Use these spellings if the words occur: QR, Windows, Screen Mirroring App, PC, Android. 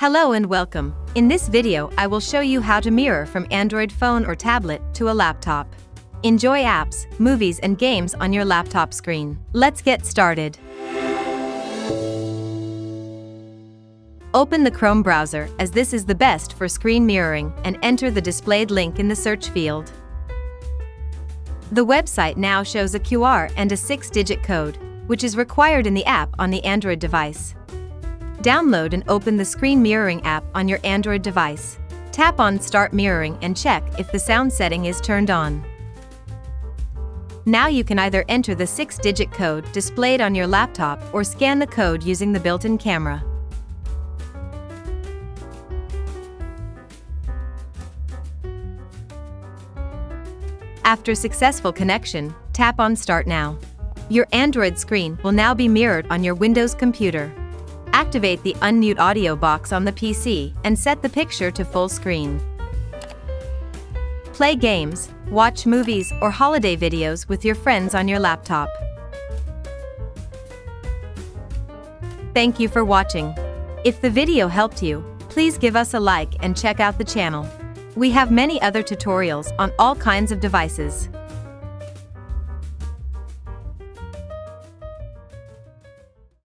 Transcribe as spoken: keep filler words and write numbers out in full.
Hello and welcome. In this video, I will show you how to mirror from Android phone or tablet to a laptop. Enjoy apps, movies and games on your laptop screen. Let's get started. Open the Chrome browser, as this is the best for screen mirroring, and enter the displayed link in the search field. The website now shows a Q R and a six-digit code, which is required in the app on the Android device. Download and open the screen mirroring app on your Android device. Tap on Start Mirroring and check if the sound setting is turned on. Now you can either enter the six-digit code displayed on your laptop or scan the code using the built-in camera. After successful connection, tap on Start Now. Your Android screen will now be mirrored on your Windows computer. Activate the unmute audio box on the P C and set the picture to full screen. Play games, watch movies or holiday videos with your friends on your laptop. Thank you for watching. If the video helped you, please give us a like and check out the channel. We have many other tutorials on all kinds of devices.